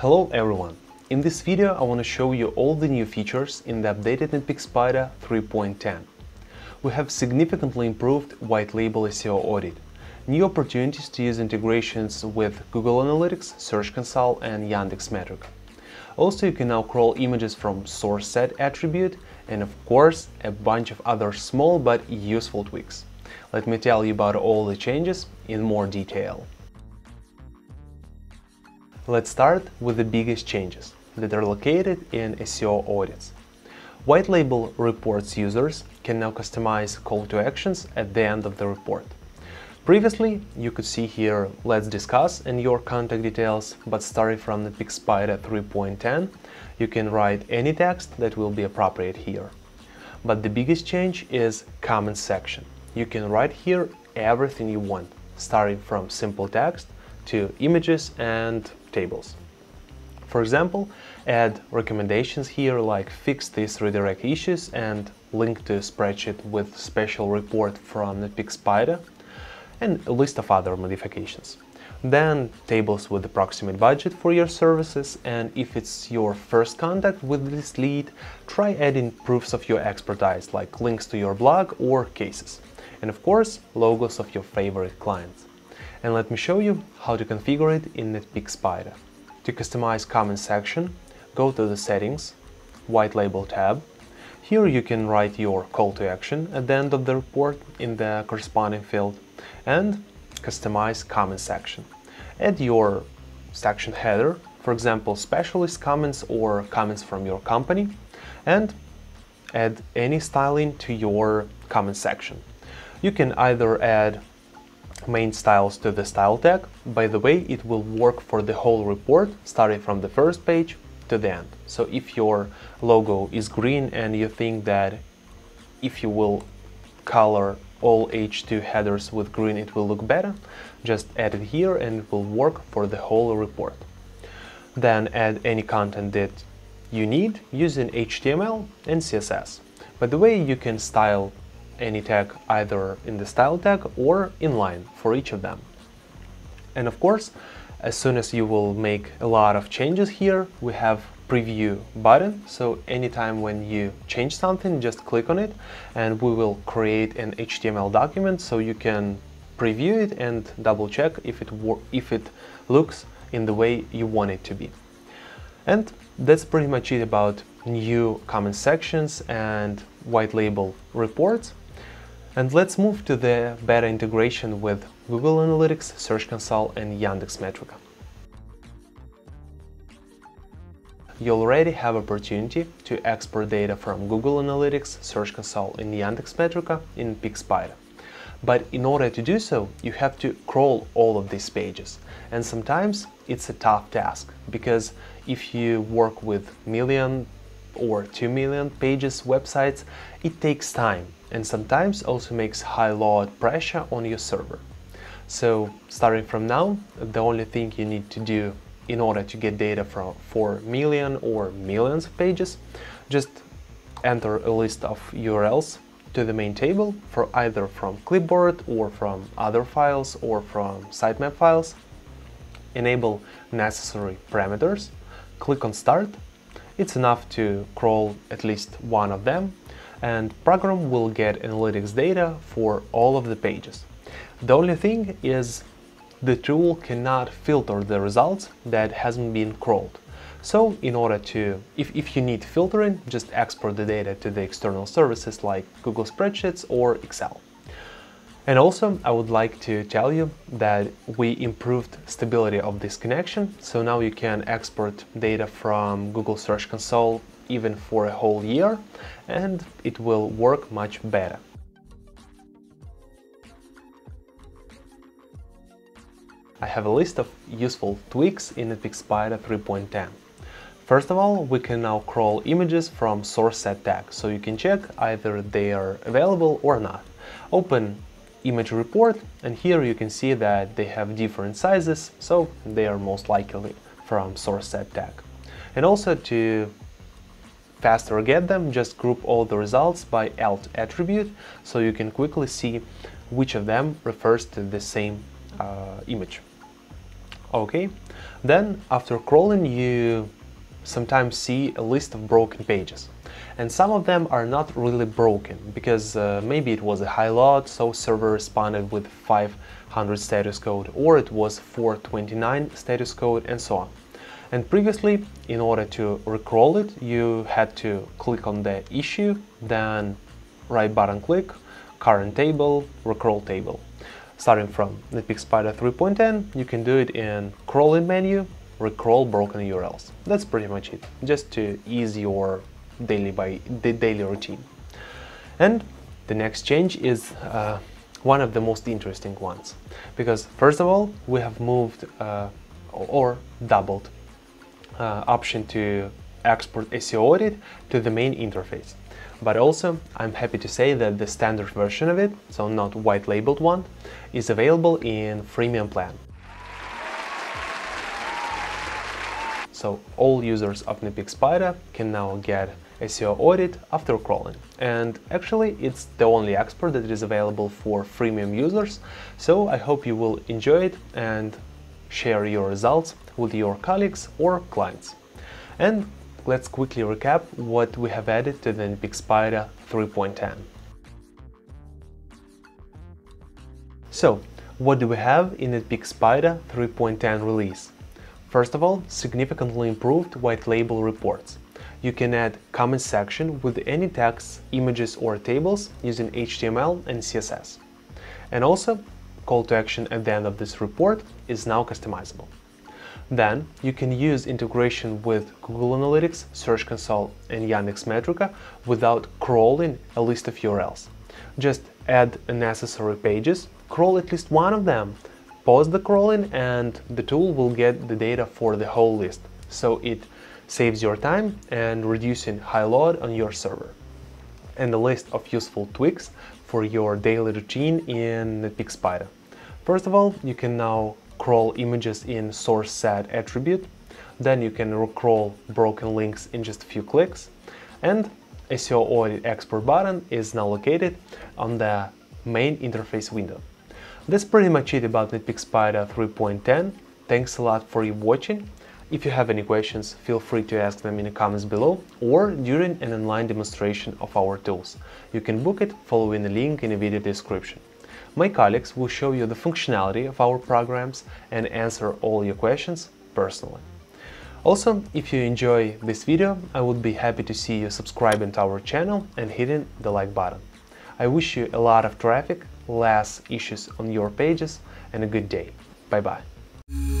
Hello everyone! In this video I want to show you all the new features in the updated Netpeak Spider 3.10. We have significantly improved white label SEO audit, new opportunities to use integrations with Google Analytics, Search Console and Yandex Metrica. Also, you can now crawl images from source set attribute and of course a bunch of other small but useful tweaks. Let me tell you about all the changes in more detail. Let's start with the biggest changes that are located in SEO audits. White label reports users can now customize call to actions at the end of the report. Previously, you could see here "Let's discuss" and your contact details, but starting from the Netpeak Spider 3.10, you can write any text that will be appropriate here. But the biggest change is comment section. You can write here everything you want, starting from simple text to images and tables. For example, add recommendations here like "fix these redirect issues" and link to a spreadsheet with special report from Netpeak Spider, and a list of other modifications. Then tables with approximate budget for your services, and if it's your first contact with this lead, try adding proofs of your expertise like links to your blog or cases, and of course logos of your favorite clients. And let me show you how to configure it in Netpeak Spider. To customize comment section, go to the settings, white label tab. Here you can write your call to action at the end of the report in the corresponding field and customize comment section. Add your section header, for example, specialist comments or comments from your company, and add any styling to your comment section. You can either add main styles to the style tag. By the way, it will work for the whole report, starting from the first page to the end. So if your logo is green and you think that if you will color all H2 headers with green it will look better, just add it here and it will work for the whole report. Then add any content that you need using HTML and CSS. By the way, you can style any tag either in the style tag or inline for each of them. And of course, as soon as you will make a lot of changes here, we have preview button, so anytime when you change something, just click on it and we will create an HTML document so you can preview it and double check if it looks in the way you want it to be. And that's pretty much it about new comment sections and white label reports. And let's move to the better integration with Google Analytics, Search Console and Yandex Metrica. You already have opportunity to export data from Google Analytics, Search Console and Yandex Metrica in Netpeak Spider. But in order to do so, you have to crawl all of these pages. And sometimes it's a tough task, because if you work with 1 million or 2 million pages websites, it takes time and sometimes also makes high load pressure on your server. So starting from now, the only thing you need to do in order to get data from 4 million or millions of pages, just enter a list of URLs to the main table for either from clipboard or from other files or from sitemap files. Enable necessary parameters, click on Start. It's enough to crawl at least one of them, and program will get analytics data for all of the pages. The only thing is the tool cannot filter the results that hasn't been crawled. So in order to, if you need filtering, just export the data to the external services like Google Spreadsheets or Excel. And also, I would like to tell you that we improved stability of this connection. So now you can export data from Google Search Console even for a whole year, and it will work much better. I have a list of useful tweaks in Netpeak Spider 3.10. First of all, we can now crawl images from source set tag, so you can check either they are available or not. Open image report, and here you can see that they have different sizes, so they are most likely from source set tag. And also, to faster get them, just group all the results by alt attribute, so you can quickly see which of them refers to the same image. Okay, then after crawling you sometimes see a list of broken pages, and some of them are not really broken because maybe it was a high load, so server responded with 500 status code, or it was 429 status code, and so on. And previously, in order to recrawl it, you had to click on the issue, then right button click, current table, recrawl table. Starting from Netpeak Spider 3.10, you can do it in crawling menu, recrawl broken URLs. That's pretty much it, just to ease your daily routine. And the next change is one of the most interesting ones, because first of all, we have moved or doubled option to export SEO audit to the main interface. But also, I'm happy to say that the standard version of it, so not white labeled one, is available in freemium plan. So all users of Netpeak Spider can now get SEO audit after crawling. And actually, it's the only export that is available for freemium users. So I hope you will enjoy it and share your results with your colleagues or clients. And let's quickly recap what we have added to the Netpeak Spider 3.10. So, what do we have in Netpeak Spider 3.10 release? First of all, significantly improved white label reports. You can add comment section with any text, images or tables using HTML and CSS. And also, call to action at the end of this report is now customizable. Then you can use integration with Google Analytics, Search Console and Yandex Metrica without crawling a list of URLs. Just add unnecessary pages, crawl at least one of them, pause the crawling, and the tool will get the data for the whole list. So it saves your time and reducing high load on your server. And the list of useful tweaks for your daily routine in Netpeak Spider. First of all, you can now crawl images in source set attribute, then you can recrawl broken links in just a few clicks, and SEO audit export button is now located on the main interface window. That's pretty much it about Netpeak Spider 3.10. Thanks a lot for watching. If you have any questions, feel free to ask them in the comments below or during an online demonstration of our tools. You can book it following the link in the video description. My colleagues will show you the functionality of our programs and answer all your questions personally. Also, if you enjoy this video, I would be happy to see you subscribing to our channel and hitting the like button. I wish you a lot of traffic, less issues on your pages, and a good day. Bye-bye.